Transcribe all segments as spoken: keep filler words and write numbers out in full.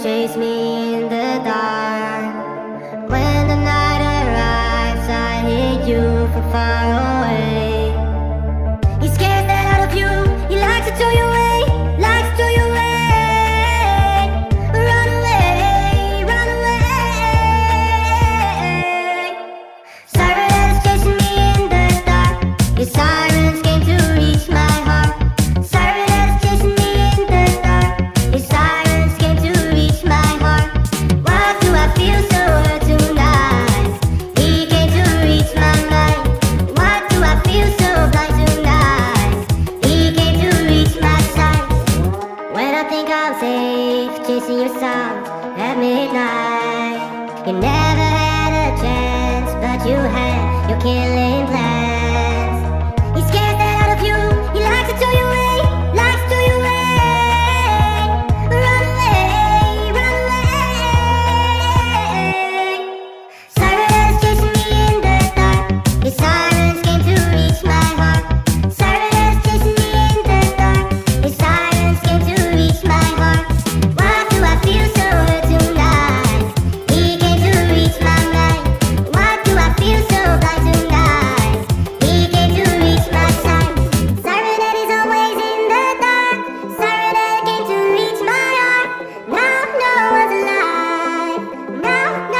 chase me in the dark. When the night arrives, I need you from far away. He scares the hell out of you, he likes to throw you away, likes to throw you away. Run away, run away. Siren is chasing me in the dark. His sirens came to reach my heart. Siren is chasing me in the dark. His sirens came to reach my heart. Why do I feel so hurt tonight? He came to reach my mind. Why do I feel so blind tonight? He came to reach my sight. When I think I'm safe, chasing your sound at midnight. You never had a chance, but you had your killing plans. He scares the hell out of you, he likes to throw you away, likes to throw you away. Run away, run away. Sirens chasing me in the dark. His sirens came to reach my heart. Sirens chasing me in the dark. His sirens came to reach my heart. Why do I feel so hurt tonight? He came to reach my mind. Why do I feel so blind tonight? He came to reach my sight. Siren Head is always in the dark. Siren Head came to reach my heart. Now no one's alive. Now no one's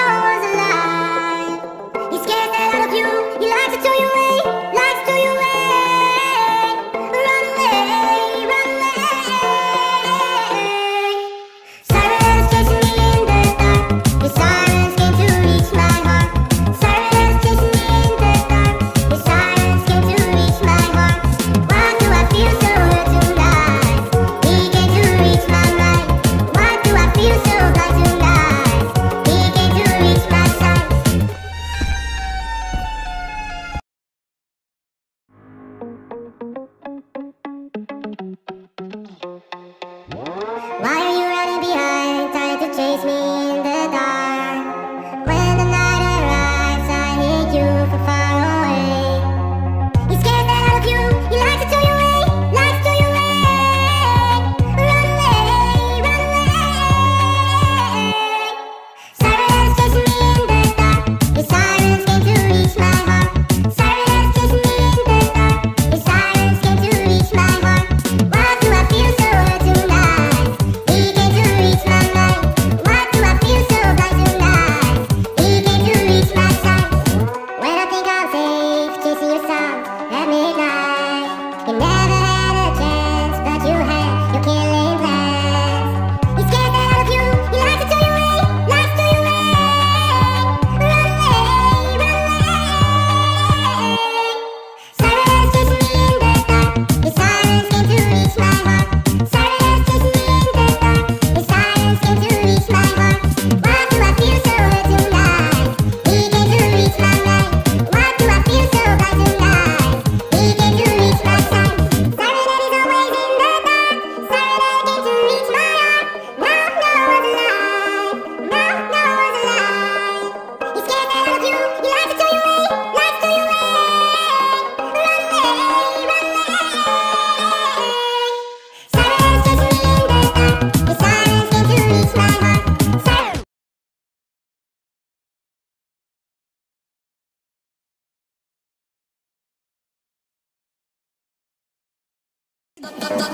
alive. He scares the hell out of you. He likes to throw you away. Likes to throw you away. Run away, run away. Sirens chasing me in the dark. His sirens came to reach my heart. Sirens chasing me in the dark. His sirens came to reach my heart. Why do I feel so hurt tonight? He came to reach my mind. Why do I feel so blind tonight? He came to reach my sight. Why are you running behind, trying to chase me in the dark? When the night arrives, I need you from far away. He scares the hell out of you, he likes to throw you away, likes to throw you away. Run away, run away. Sirens chasing me in the dark. His sirens came to reach my heart. Sirens chasing me in the dark. His sirens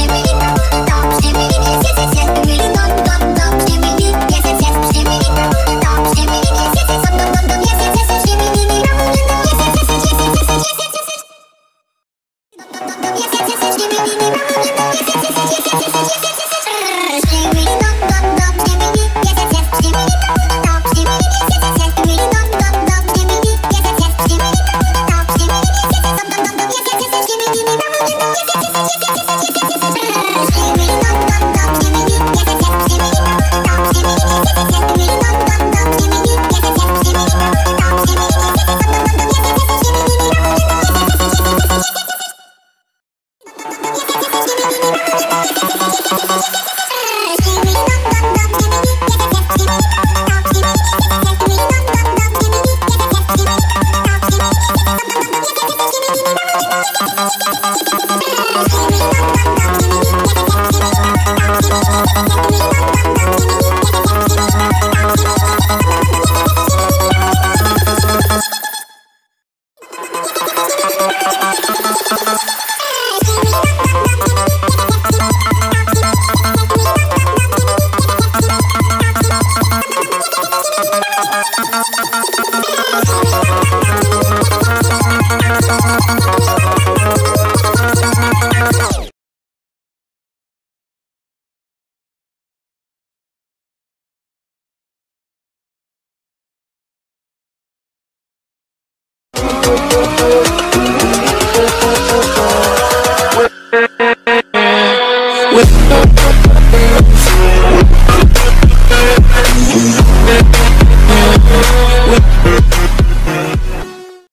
came to reach my heart. Why do I feel so hurt tonight? He came to reach my mind. Why do I feel so blind tonight? He came to reach my sight. When I think I'm safe, chasing your sound at midnight. You never had a chance, but you had your killing plans. He scares the hell out of you, he likes to throw you away, likes to throw you away. Run away, run away. Sirens chasing me in the dark. His sirens came to reach my heart. Sirens chasing me in the dark. His sirens came to reach my heart. Why do I feel so hurt tonight? He came to reach my mind. Why do I feel so blind tonight? He came to reach my sight. Siren Head is always in the dark. Siren Head came to reach my heart. Now no one's alive. Now no one's alive. He scares the hell out of you. He likes to throw you away. Likes to throw you away. Run away, run away. Sirens chasing me in the dark. His sirens came to reach my heart. Siren. Yes, yes, yes, yes, give me, give me, rum, rum, rum, rum. Yes, yes, yes, yes, yes, yes, yes, yes, yes, yes, yes, yes. Rrrr. Give me, dum, dum, dum. Give me, give me, yes, yes, yes. Give me, give me, dum, dum. Give me, give me, yes, yes, yes, yes. Give me, dum, dum, dum. Give me, give me, yes, yes, yes. Give me, give me, dum, dum. Give me, give me, yes, yes, yes. Dum, dum, dum, dum. Yes, yes, yes, yes. Give me, give me, rum, rum, rum, rum. Yes, yes, yes, yes, yes, yes, yes, yes, yes, yes, yes. Rrrr. Give me, dum, dum, dum. Give me, give me, yes, yes, yes. Give me, give me, rum, rum, rum. Give me, give me, yes, yes, yes. Give me, dum, dum, dum. Give me, give me, yes, yes, yes. Give me, give me, rum, rum, rum. Give me, give me, yes, yes, yes. Dum, dum, dum. Yes, yes, yes, yes. Give me, give me, rum, rum, rum. Yes, yes, yes, yes, yes, yes, yes, yes, yes, yes. Yes, yes, yes, yes, yes,